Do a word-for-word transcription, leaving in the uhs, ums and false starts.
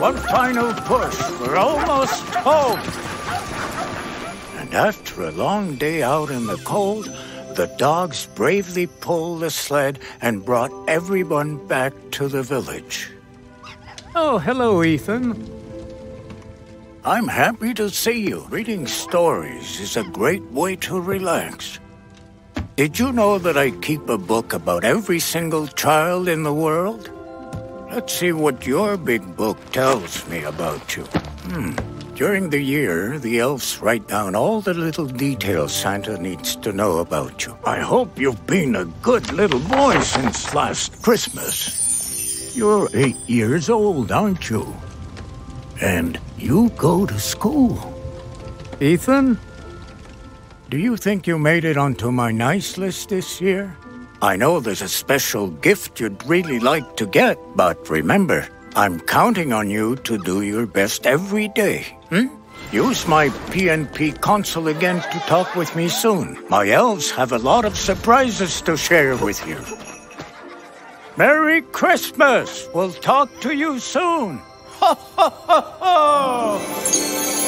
One final push. We're almost home. And after a long day out in the cold, the dogs bravely pulled the sled and brought everyone back to the village. Oh, hello, Ethan. I'm happy to see you. Reading stories is a great way to relax. Did you know that I keep a book about every single child in the world? Let's see what your big book tells me about you. Hmm. During the year, the elves write down all the little details Santa needs to know about you. I hope you've been a good little boy since last Christmas. You're eight years old, aren't you? And you go to school. Ethan? Do you think you made it onto my nice list this year? I know there's a special gift you'd really like to get, but remember, I'm counting on you to do your best every day. Hmm? Use my P N P console again to talk with me soon. My elves have a lot of surprises to share with you. Merry Christmas! We'll talk to you soon! Ho, ho, ho, ho!